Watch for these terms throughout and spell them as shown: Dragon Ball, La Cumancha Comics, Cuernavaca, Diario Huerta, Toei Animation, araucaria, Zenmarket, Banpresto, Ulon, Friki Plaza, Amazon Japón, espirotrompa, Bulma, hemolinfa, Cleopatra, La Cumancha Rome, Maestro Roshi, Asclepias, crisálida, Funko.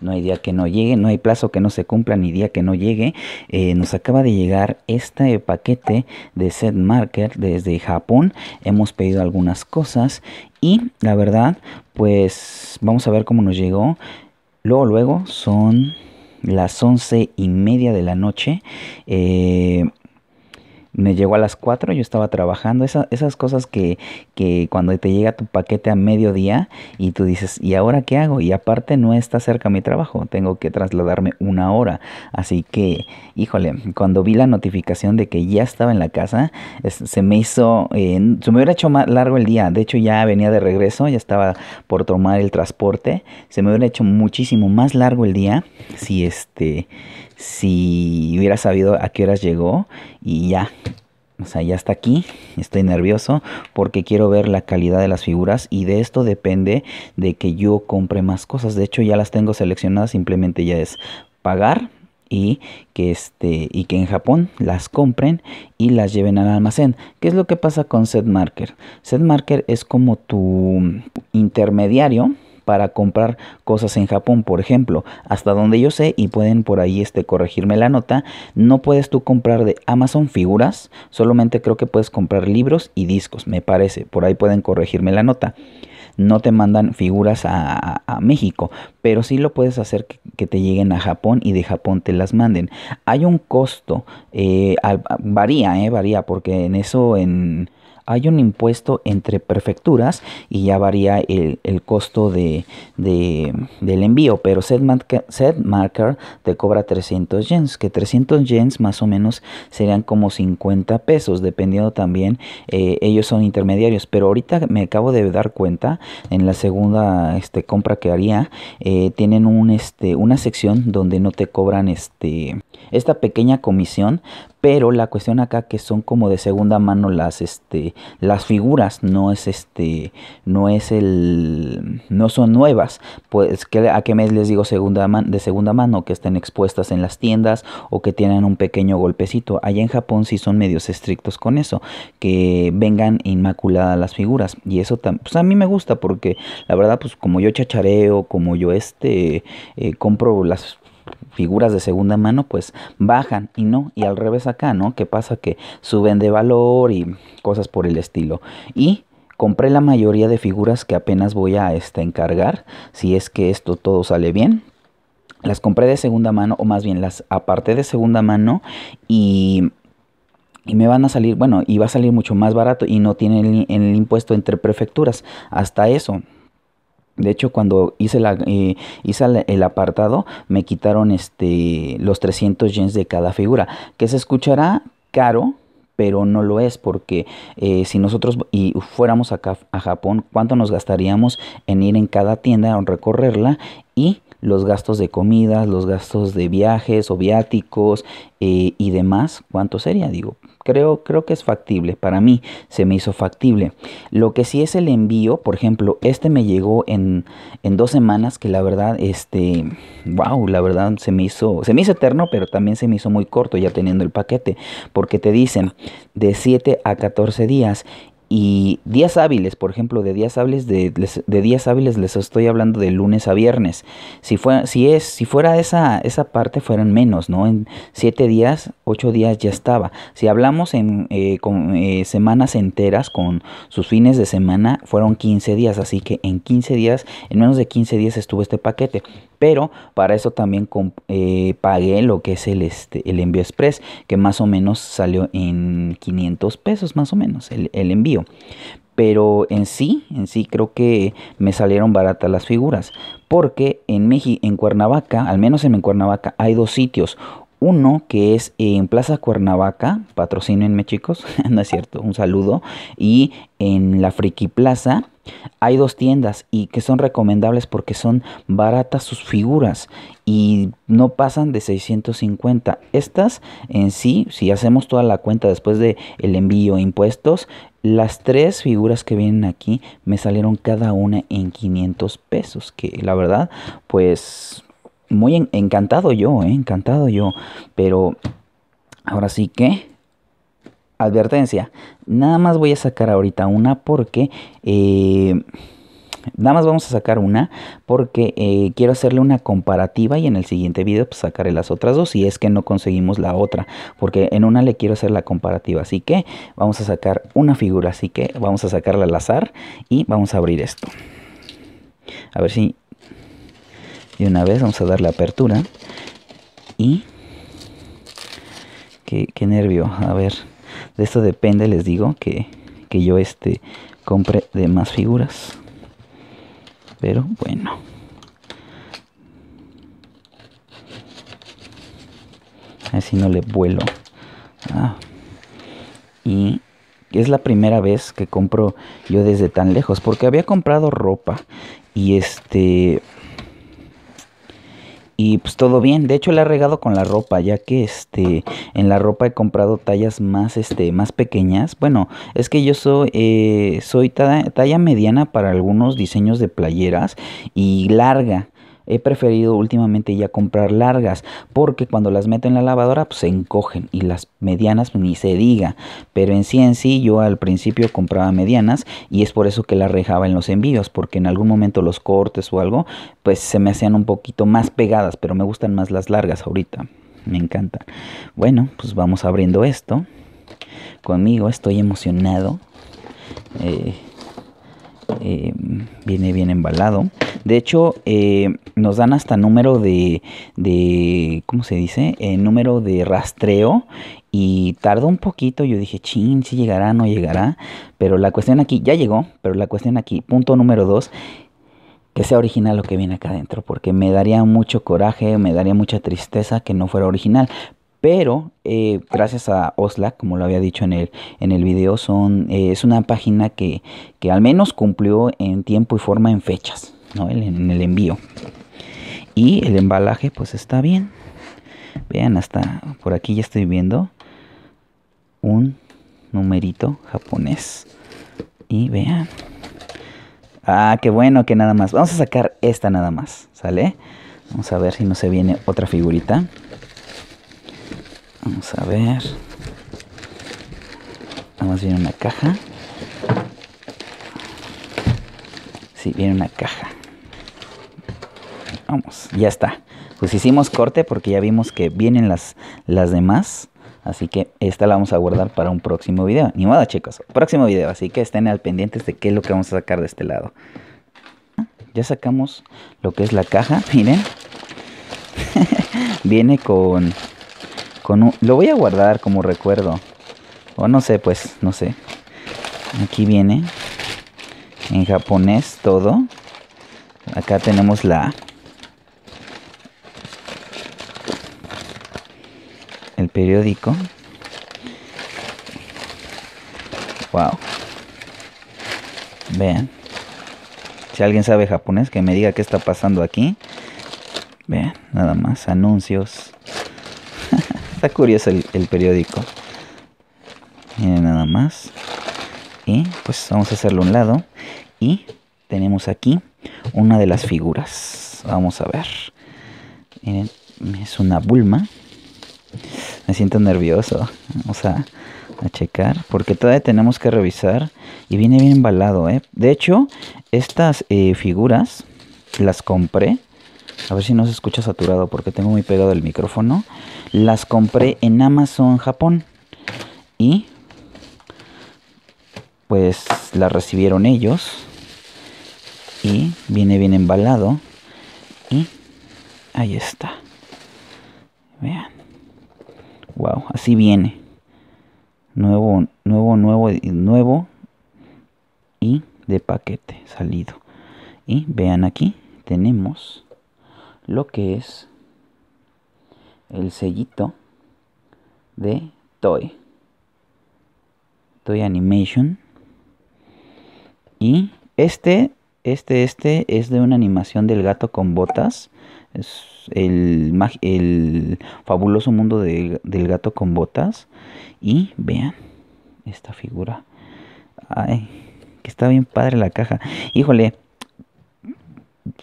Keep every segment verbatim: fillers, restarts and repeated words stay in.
No hay día que no llegue, no hay plazo que no se cumpla, ni día que no llegue. Eh, nos acaba de llegar este paquete de Zenmarket desde Japón. Hemos pedido algunas cosas y la verdad, pues vamos a ver cómo nos llegó. Luego, luego son las once y media de la noche. Eh, me llegó a las cuatro, yo estaba trabajando. Esa, esas cosas que, que cuando te llega tu paquete a mediodía y tú dices, ¿y ahora qué hago? Y aparte no está cerca mi trabajo, tengo que trasladarme una hora. Así que, híjole, cuando vi la notificación de que ya estaba en la casa, es, se me hizo, eh, se me hubiera hecho más largo el día. De hecho ya venía de regreso, ya estaba por tomar el transporte. Se me hubiera hecho muchísimo más largo el día si este... si hubiera sabido a qué horas llegó. Y ya, o sea, ya está aquí. Estoy nervioso porque quiero ver la calidad de las figuras y de esto depende de que yo compre más cosas. De hecho ya las tengo seleccionadas, simplemente ya es pagar y que este y que en Japón las compren y las lleven al almacén. ¿Qué es lo que pasa con Zenmarket? Zenmarket es como tu intermediario para comprar cosas en Japón, por ejemplo. Hasta donde yo sé, y pueden por ahí este, corregirme la nota, no puedes tú comprar de Amazon figuras, solamente creo que puedes comprar libros y discos, me parece. Por ahí pueden corregirme la nota. No te mandan figuras a, a, a México, pero sí lo puedes hacer que, que te lleguen a Japón y de Japón te las manden. Hay un costo, eh, al, varía, eh, varía, porque en eso, en... hay un impuesto entre prefecturas y ya varía el, el costo de, de, del envío. Pero Zenmarket te cobra trescientos yens, que trescientos yens más o menos serían como cincuenta pesos, dependiendo también, eh, ellos son intermediarios. Pero ahorita me acabo de dar cuenta, en la segunda este, compra que haría, eh, tienen un, este, una sección donde no te cobran este, esta pequeña comisión. Pero la cuestión acá que son como de segunda mano las este las figuras, no es este no es el no son nuevas, pues que a qué mes les digo segunda man, de segunda mano, que estén expuestas en las tiendas o que tienen un pequeño golpecito. Allá en Japón sí son medios estrictos con eso, que vengan inmaculadas las figuras, y eso tam, pues a mí me gusta porque la verdad, pues como yo chachareo, como yo este eh, compro las figuras de segunda mano, pues bajan y no, y al revés acá, ¿no? ¿Qué pasa? Que suben de valor y cosas por el estilo. Y compré la mayoría de figuras que apenas voy a este, encargar, si es que esto todo sale bien. Las compré de segunda mano, o más bien las aparté de segunda mano y... y me van a salir, bueno, y va a salir mucho más barato y no tienen el, el impuesto entre prefecturas, hasta eso. De hecho, cuando hice, la, eh, hice el apartado, me quitaron este, los trescientos yens de cada figura. Que se escuchará caro, pero no lo es, porque eh, si nosotros y fuéramos acá a Japón, ¿cuánto nos gastaríamos en ir en cada tienda, en recorrerla? Y los gastos de comidas, los gastos de viajes o viáticos eh, y demás, ¿cuánto sería? Digo, creo, creo que es factible. Para mí se me hizo factible. Lo que sí es el envío, por ejemplo, este me llegó en, en dos semanas, que la verdad, este, wow, la verdad se me hizo, se me hizo eterno, pero también se me hizo muy corto ya teniendo el paquete, porque te dicen de siete a catorce días. Y días hábiles, por ejemplo, de días hábiles de, de días hábiles les estoy hablando de lunes a viernes. Si fue, si es, si fuera esa, esa parte fueran menos, ¿no? En siete días, ocho días ya estaba. Si hablamos en eh, con, eh, semanas enteras con sus fines de semana, fueron quince días. Así que en quince días, en menos de quince días estuvo este paquete. Pero para eso también eh, pagué lo que es el, este, el envío express, que más o menos salió en quinientos pesos más o menos el, el envío. Pero en sí, en sí creo que me salieron baratas las figuras, porque en México, en Cuernavaca, al menos en Cuernavaca, hay dos sitios. Uno que es en Plaza Cuernavaca, patrocínenme chicos, no es cierto, un saludo. Y en la Friki Plaza hay dos tiendas y que son recomendables porque son baratas sus figuras y no pasan de seiscientos cincuenta. Estas en sí, si hacemos toda la cuenta después de el envío e impuestos, las tres figuras que vienen aquí me salieron cada una en quinientos pesos, que la verdad, pues... muy en, encantado yo, eh, encantado yo. Pero ahora sí que... advertencia. Nada más voy a sacar ahorita una porque... Eh, Nada más vamos a sacar una porque eh, quiero hacerle una comparativa y en el siguiente video pues, sacaré las otras dos si es que no conseguimos la otra, porque en una le quiero hacer la comparativa, así que vamos a sacar una figura, así que vamos a sacarla al azar y vamos a abrir esto. A ver si de una vez vamos a darle apertura y... Qué, qué nervio, a ver, de esto depende, les digo, que, que yo este compre de más figuras. Pero bueno. A ver si no le vuelo. Ah. Y es la primera vez que compro yo desde tan lejos, porque había comprado ropa y este... Y pues todo bien, de hecho le he regado con la ropa, ya que este en la ropa he comprado tallas más este más pequeñas. Bueno, es que yo soy eh, soy ta- talla mediana para algunos diseños de playeras y larga. He preferido últimamente ya comprar largas, porque cuando las meto en la lavadora pues se encogen, y las medianas pues, ni se diga. Pero en sí en sí yo al principio compraba medianas y es por eso que las rejaba en los envíos, porque en algún momento los cortes o algo pues se me hacían un poquito más pegadas, pero me gustan más las largas ahorita, me encantan. Bueno, pues vamos abriendo esto. Conmigo estoy emocionado. Eh... Eh, viene bien embalado. De hecho, eh, nos dan hasta número de, de ¿cómo se dice? Eh, número de rastreo. Y tardó un poquito. Yo dije, chin, si llegará, no llegará. Pero la cuestión aquí, ya llegó. Pero la cuestión aquí, punto número dos, que sea original lo que viene acá adentro. Porque me daría mucho coraje, me daría mucha tristeza que no fuera original. Pero eh, gracias a Oslac, como lo había dicho en el, en el video, son, eh, es una página que, que al menos cumplió en tiempo y forma en fechas, ¿no? En, en el envío. Y el embalaje pues está bien. Vean, hasta por aquí ya estoy viendo un numerito japonés. Y vean. Ah, qué bueno que nada más. Vamos a sacar esta nada más, ¿sale? Vamos a ver si no se viene otra figurita. Vamos a ver. Nada más viene una caja. Sí, viene una caja. Vamos, ya está. Pues hicimos corte porque ya vimos que vienen las, las demás. Así que esta la vamos a guardar para un próximo video. Ni modo, chicos. Próximo video. Así que estén al pendientes de qué es lo que vamos a sacar de este lado. Ya sacamos lo que es la caja. Miren. Viene con... Con un, lo voy a guardar como recuerdo. O no sé, pues, no sé. Aquí viene. En japonés todo. Acá tenemos la... El periódico. Wow. Vean. Si alguien sabe japonés, que me diga qué está pasando aquí. Vean, nada más. Anuncios. Está curioso el, el periódico. Miren nada más. Y pues vamos a hacerlo a un lado. Y tenemos aquí una de las figuras. Vamos a ver. Miren, es una Bulma. Me siento nervioso. Vamos a, a checar. Porque todavía tenemos que revisar. Y viene bien embalado, ¿eh? De hecho, estas eh, figuras las compré. A ver si no se escucha saturado porque tengo muy pegado el micrófono. Las compré en Amazon Japón. Y pues las recibieron ellos. Y viene bien embalado. Y ahí está. Vean. Wow, así viene. Nuevo, nuevo, nuevo, nuevo. Y de paquete salido. Y vean aquí. Tenemos... lo que es el sellito de Toei Toei Animation. Y este este este es de una animación del gato con botas. Es el, el fabuloso mundo de, del gato con botas. Y vean esta figura. Ay, que está bien padre la caja. Híjole.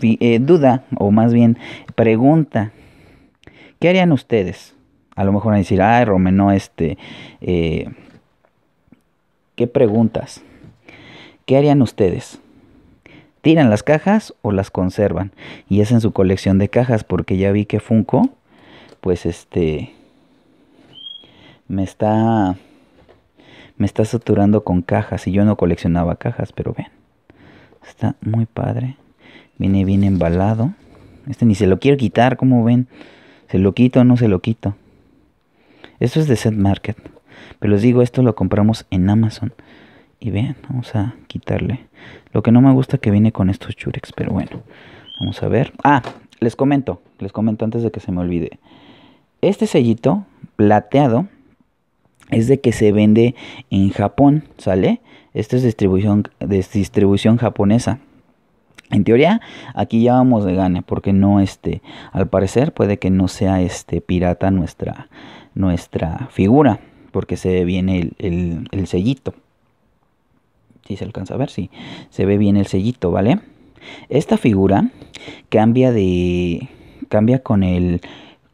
Eh, duda, o más bien pregunta, ¿qué harían ustedes? A lo mejor van a decir, ay, Romeno, este, eh, ¿qué preguntas? ¿Qué harían ustedes? tiran las cajas o las conservan. Y es en su colección de cajas, porque ya vi que Funko, pues este, me está, me está saturando con cajas. Y yo no coleccionaba cajas, pero ven, está muy padre. Viene bien embalado. Este ni se lo quiero quitar, como ven. ¿Se lo quito o no se lo quito? Esto es de Zenmarket. Pero les digo, esto lo compramos en Amazon. Y vean, vamos a quitarle. Lo que no me gusta que viene con estos churex, pero bueno. Vamos a ver. Ah, les comento. Les comento antes de que se me olvide. Este sellito plateado es de que se vende en Japón, ¿sale? Esto es distribución, de distribución japonesa. En teoría, aquí ya vamos de gane, porque no, este, al parecer puede que no sea este pirata nuestra, nuestra figura, porque se ve bien el, el, el sellito. Si se alcanza a ver, sí, se ve bien el sellito, ¿vale? Esta figura cambia de, cambia con el,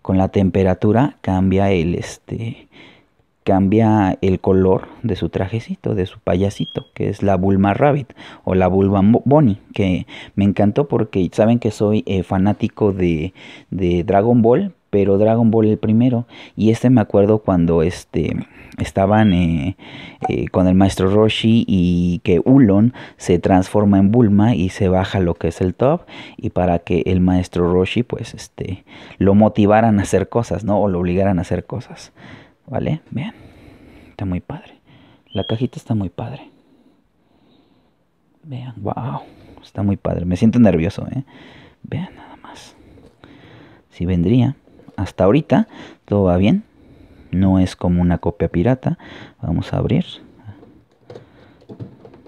con la temperatura, cambia el, este, cambia el color de su trajecito, de su payasito, que es la Bulma Rabbit o la Bulma Bonnie, que me encantó porque saben que soy eh, fanático de, de Dragon Ball, pero Dragon Ball el primero. Y este me acuerdo cuando este estaban eh, eh, con el Maestro Roshi y que Ulon se transforma en Bulma y se baja lo que es el top, y para que el Maestro Roshi pues este lo motivaran a hacer cosas, ¿no? O lo obligaran a hacer cosas. Vale, vean, está muy padre. La cajita está muy padre. Vean, wow, está muy padre. Me siento nervioso, ¿eh? Vean nada más. Si vendría, hasta ahorita todo va bien. No es como una copia pirata. Vamos a abrir.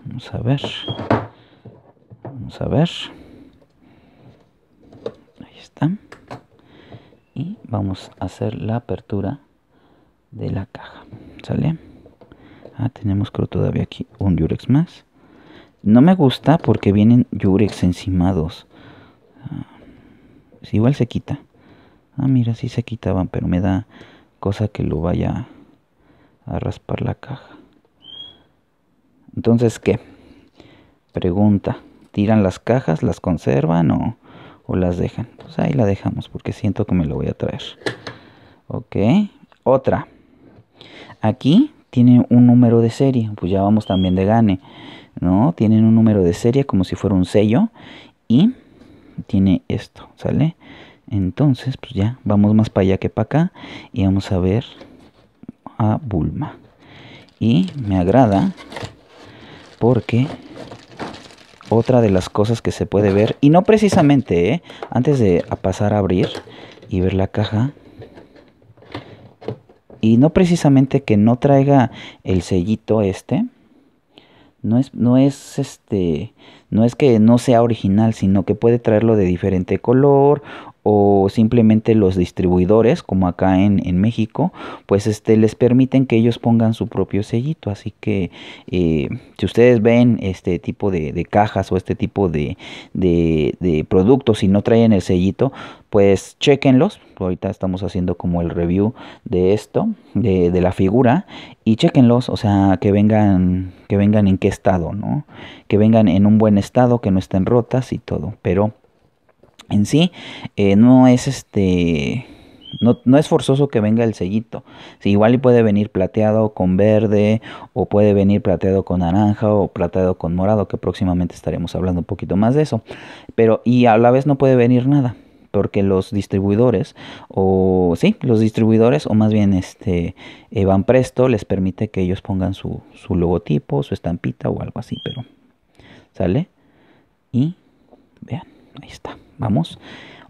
Vamos a ver. Vamos a ver. Ahí está. Y vamos a hacer la apertura de la caja, ¿sale? Ah, tenemos creo todavía aquí un yurex más. No me gusta porque vienen yurex encimados. Ah, igual se quita. Ah, mira, sí se quitaban, pero me da cosa que lo vaya a raspar la caja. Entonces, ¿qué? Pregunta. ¿Tiran las cajas, las conservan o, o las dejan? Pues ahí la dejamos porque siento que me lo voy a traer. Ok. Otra. Aquí tiene un número de serie, pues ya vamos también de gane, ¿no? Tienen un número de serie como si fuera un sello y tiene esto, ¿sale? Entonces, pues ya vamos más para allá que para acá y vamos a ver a Bulma. Y me agrada porque otra de las cosas que se puede ver, y no precisamente, ¿eh? Antes de pasar a abrir y ver la caja, y no precisamente que no traiga el sellito este, no es, no es este, no es que no sea original, sino que puede traerlo de diferente color, o simplemente los distribuidores, como acá en, en México, pues este les permiten que ellos pongan su propio sellito. Así que eh, si ustedes ven este tipo de, de cajas o este tipo de, de, de productos y no traen el sellito, pues chequenlos. Ahorita estamos haciendo como el review de esto, de, de la figura, y chequenlos, o sea, que vengan, que vengan en qué estado, ¿no? Que vengan en un buen estado, que no estén rotas y todo, pero en sí, eh, no es este no, no es forzoso que venga el sellito. Sí, igual y puede venir plateado con verde, o puede venir plateado con naranja, o plateado con morado, que próximamente estaremos hablando un poquito más de eso. Pero, y a la vez no puede venir nada, porque los distribuidores, o sí, los distribuidores, o más bien este eh, Banpresto les permite que ellos pongan su, su logotipo, su estampita o algo así, pero sale. Y vean, ahí está. Vamos.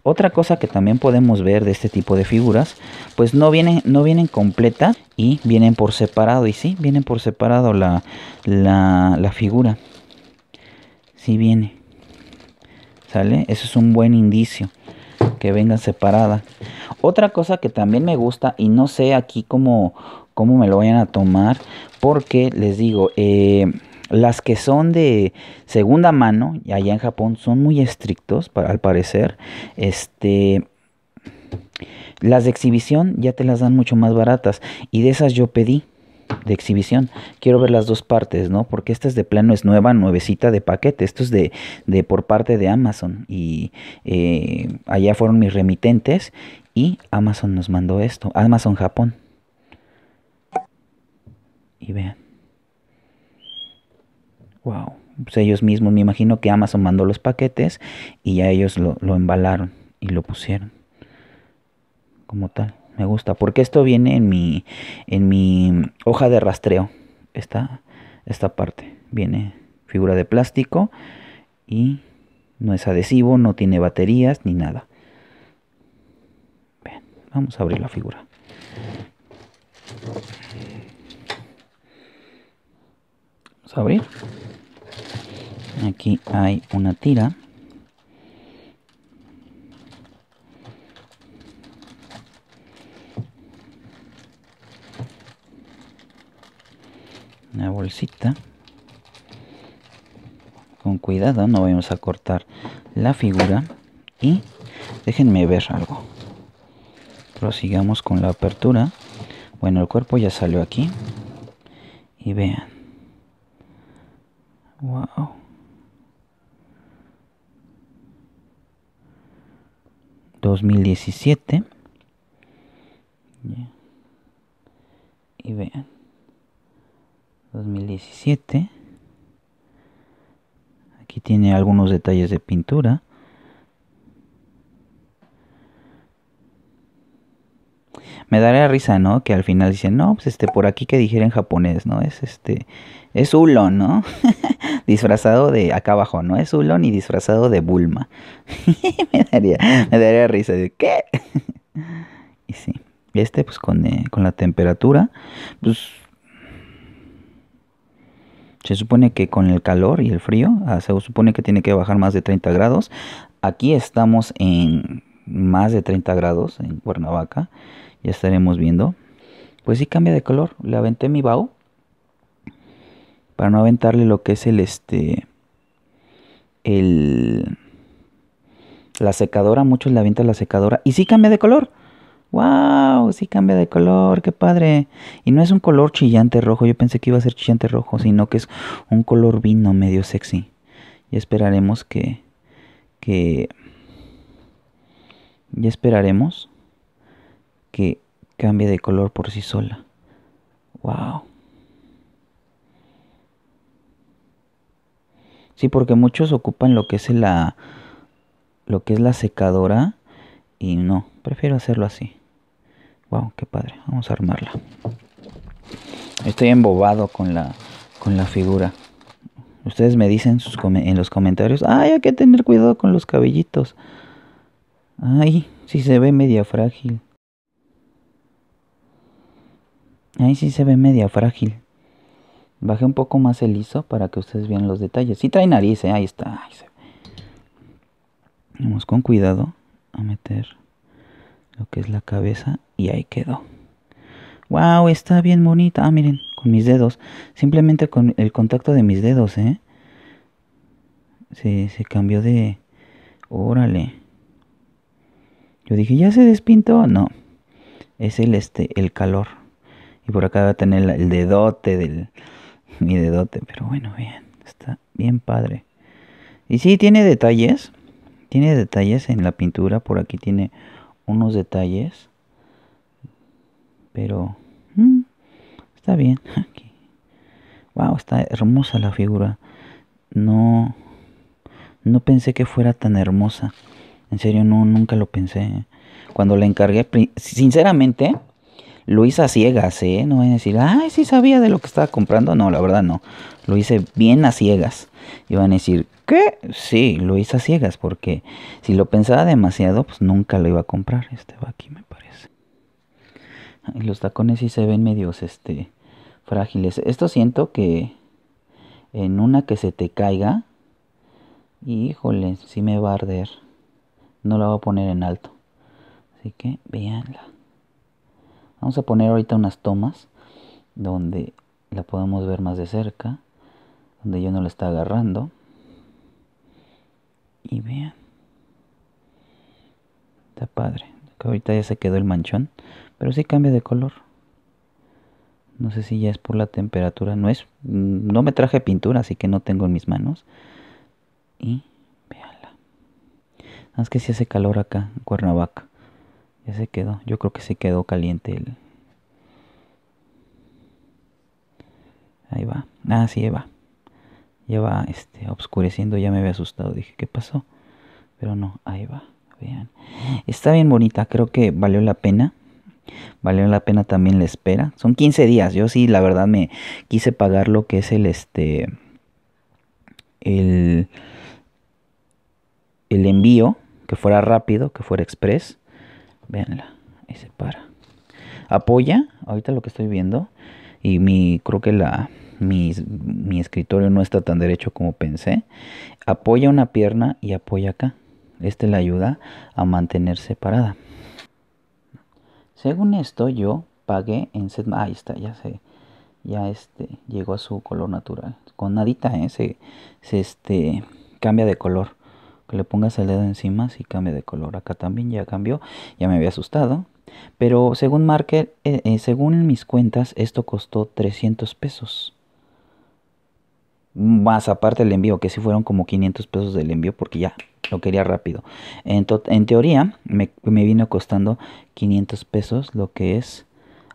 Otra cosa que también podemos ver de este tipo de figuras, pues no vienen, no vienen completas y vienen por separado. Y sí, vienen por separado la, la, la figura. Sí viene. ¿Sale? Eso es un buen indicio, que vengan separada. Otra cosa que también me gusta, y no sé aquí cómo, cómo me lo vayan a tomar, porque les digo, eh... las que son de segunda mano, y allá en Japón son muy estrictos, para, al parecer. Este, las de exhibición ya te las dan mucho más baratas. Y de esas yo pedí. de exhibición. Quiero ver las dos partes, ¿no? Porque esta es de plano, es nueva, nuevecita de paquete. Esto es de, de por parte de Amazon. Y eh, allá fueron mis remitentes y Amazon nos mandó esto. Amazon Japón. Y vean. Wow. Pues ellos mismos, me imagino que Amazon mandó los paquetes y ya ellos lo, lo embalaron y lo pusieron como tal. Me gusta, porque esto viene en mi en mi hoja de rastreo. Esta, esta parte viene figura de plástico y no es adhesivo, no tiene baterías ni nada. Bien, vamos a abrir la figura. Vamos a abrir. Aquí hay una tira. Una bolsita. Con cuidado, no vamos a cortar la figura. Y déjenme ver algo. Prosigamos con la apertura. Bueno, el cuerpo ya salió aquí. Y vean. Wow. dos mil diecisiete. Y vean, dos mil diecisiete. Aquí tiene algunos detalles de pintura. Me daría risa, ¿no? Que al final dicen, no, pues este, por aquí que dijera en japonés, ¿no? Es este, es Ulon, ¿no? Disfrazado de, acá abajo, ¿no? Es Ulon y disfrazado de Bulma. me, daría, me daría risa, de ¿qué? Y sí, este pues con, eh, con la temperatura, pues se supone que con el calor y el frío, se supone que tiene que bajar más de treinta grados. Aquí estamos en más de treinta grados en Cuernavaca. Ya estaremos viendo. Pues sí cambia de color. Le aventé mi baú. Para no aventarle lo que es el este. El. La secadora. Muchos le avientan la secadora. Y sí cambia de color. ¡Wow! Sí cambia de color. ¡Qué padre! Y no es un color chillante rojo. Yo pensé que iba a ser chillante rojo. Sino que es un color vino medio sexy. Y esperaremos que. Que. Ya esperaremos. Que cambie de color por sí sola. Wow. Sí, porque muchos ocupan lo que es la lo que es la secadora y no, prefiero hacerlo así. Wow, qué padre. Vamos a armarla. Estoy embobado con la con la figura. Ustedes me dicen sus en los comentarios, "Ay, hay que tener cuidado con los cabellitos." Ay, sí se ve media frágil. Ahí sí se ve media frágil. Bajé un poco más el liso para que ustedes vean los detalles. Sí trae nariz, ¿eh? Ahí está. Ahí se ve. Vamos con cuidado a meter lo que es la cabeza. Y ahí quedó. ¡Wow! Está bien bonita. Ah, miren, con mis dedos. Simplemente con el contacto de mis dedos, ¿eh? Se, se cambió de... ¡Órale! Yo dije, ¿ya se despintó? No. Es el, este, el calor. Y por acá va a tener el dedote del... Mi dedote, pero bueno, bien. Está bien padre. Y sí, tiene detalles. Tiene detalles en la pintura. Por aquí tiene unos detalles. Pero... Hmm, está bien. Aquí. Wow, está hermosa la figura. No... No pensé que fuera tan hermosa. En serio, no, nunca lo pensé. Cuando la encargué, sinceramente... Lo hice a ciegas, ¿eh? No voy a decir, ay, sí sabía de lo que estaba comprando. No, la verdad no. Lo hice bien a ciegas. Y van a decir, ¿qué? Sí, lo hice a ciegas. Porque si lo pensaba demasiado, pues nunca lo iba a comprar. Este va aquí, me parece. Y los tacones sí se ven medios este, frágiles. Esto siento que en una que se te caiga, híjole, sí me va a arder. No la voy a poner en alto. Así que, véanla. Vamos a poner ahorita unas tomas donde la podemos ver más de cerca, donde yo no la está agarrando. Y vean. Está padre. Ahorita ya se quedó el manchón, pero sí cambia de color. No sé si ya es por la temperatura. No es. No me traje pintura, así que no tengo en mis manos. Y véanla. Ah, es que sí hace calor acá en Cuernavaca. Ya se quedó. Yo creo que se quedó caliente el... Ahí va. Ah, sí, ahí va. Ya va este, oscureciendo. Ya me había asustado. Dije, ¿qué pasó? Pero no, ahí va. Vean. Está bien bonita. Creo que valió la pena. Valió la pena también la espera. Son quince días. Yo sí, la verdad, me quise pagar lo que es el este el, el envío. Que fuera rápido, que fuera express. Véanla. Ahí se para. Apoya. Ahorita lo que estoy viendo. Y mi, creo que la, mi, mi escritorio no está tan derecho como pensé. Apoya una pierna y apoya acá. Este le ayuda a mantenerse parada. Según esto, yo pagué en Zenmarket. Ahí está, ya se, ya este, llegó a su color natural. Con nadita, ¿eh? se, se este, cambia de color. Que le pongas el dedo encima, sí cambia de color. Acá también ya cambió, ya me había asustado. Pero según Market, eh, eh, según mis cuentas, esto costó trescientos pesos. Más aparte el envío, que sí fueron como quinientos pesos del envío, porque ya lo quería rápido. En, en teoría, me, me vino costando quinientos pesos lo que es...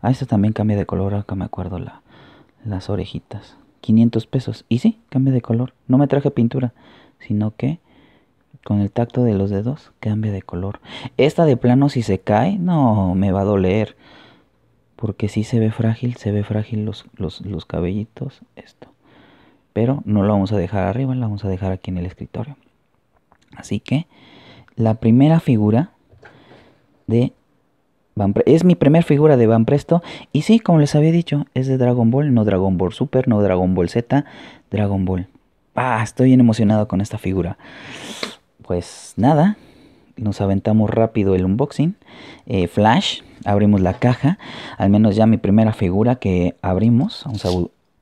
Ah, esto también cambia de color, acá me acuerdo la, las orejitas. quinientos pesos. Y sí, cambia de color. No me traje pintura, sino que... Con el tacto de los dedos cambia de color. Esta de plano, si se cae, no me va a doler. Porque sí se ve frágil, se ve frágil los, los, los cabellitos. Esto. Pero no lo vamos a dejar arriba, la vamos a dejar aquí en el escritorio. Así que la primera figura de Banpresto. Es mi primera figura de Banpresto. Y sí, como les había dicho, es de Dragon Ball. No Dragon Ball Super, no Dragon Ball Z. Dragon Ball. Ah, estoy bien emocionado con esta figura. Pues nada, nos aventamos rápido el unboxing, eh, flash, abrimos la caja, al menos ya mi primera figura que abrimos, vamos a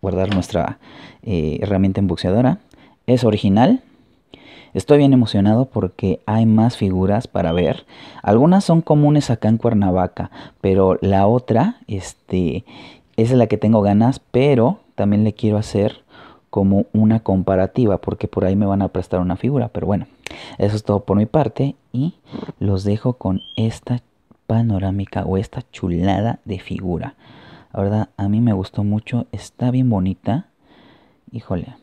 guardar nuestra eh, herramienta emboxeadora, es original. Estoy bien emocionado porque hay más figuras para ver, algunas son comunes acá en Cuernavaca, pero la otra, este, esa es la que tengo ganas, pero también le quiero hacer como una comparativa, porque por ahí me van a prestar una figura, pero bueno. Eso es todo por mi parte y los dejo con esta panorámica o esta chulada de figura. La verdad, a mí me gustó mucho, está bien bonita. Híjole,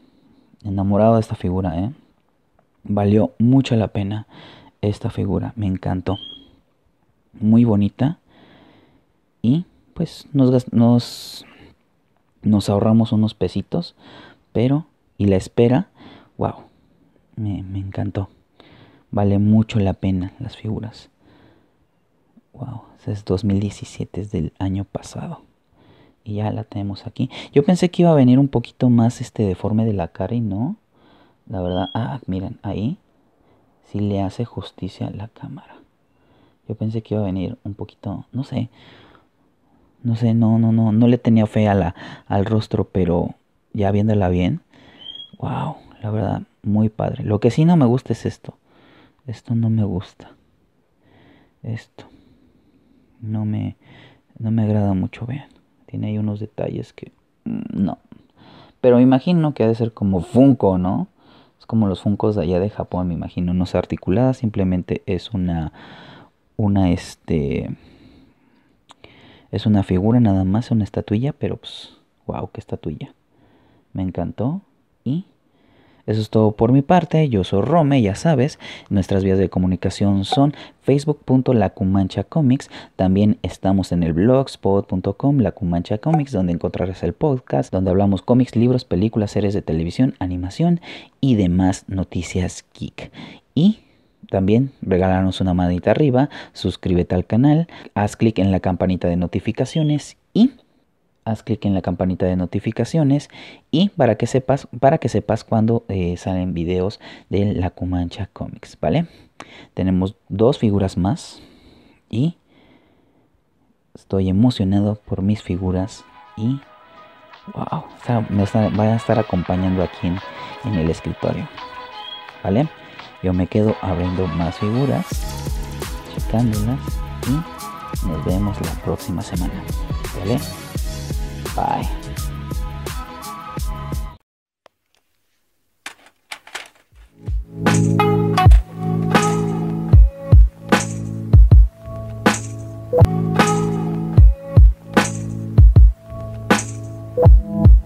enamorado de esta figura, ¿eh? Valió mucho la pena esta figura, me encantó. Muy bonita y pues nos, nos, nos ahorramos unos pesitos, pero y la espera, wow. Me, me encantó. Vale mucho la pena las figuras. Wow, ese es dos mil diecisiete, es del año pasado. Y ya la tenemos aquí. Yo pensé que iba a venir un poquito más este deforme de la cara y no. La verdad, ah, miren, ahí sí le hace justicia la cámara. Yo pensé que iba a venir un poquito, no sé. No sé, no, no, no, no le tenía fe a la, al rostro, pero ya viéndola bien. Wow, la verdad. Muy padre. Lo que sí no me gusta es esto. Esto no me gusta. Esto. No me, no me agrada mucho. Vean. Tiene ahí unos detalles que... No. Pero me imagino que ha de ser como Funko, ¿no? Es como los Funkos de allá de Japón, me imagino. No es articulada. Simplemente es una... Una este... Es una figura nada más. Una estatuilla. Pero pues... Wow, qué estatuilla. Me encantó. Y... Eso es todo por mi parte, yo soy Rome, ya sabes, nuestras vías de comunicación son facebook punto la cumancha comics, también estamos en el blogspot punto com, La Cumancha Comics, donde encontrarás el podcast, donde hablamos cómics, libros, películas, series de televisión, animación y demás noticias geek. Y también regálanos una manita arriba, suscríbete al canal, haz clic en la campanita de notificaciones y... Haz clic en la campanita de notificaciones y para que sepas, para que sepas cuando eh, salen videos de La Cumancha Comics, ¿vale? Tenemos dos figuras más y estoy emocionado por mis figuras y wow, está, me está, van a estar acompañando aquí en, en el escritorio, ¿vale? Yo me quedo abriendo más figuras, checándolas y nos vemos la próxima semana, ¿vale? Bye. Bye.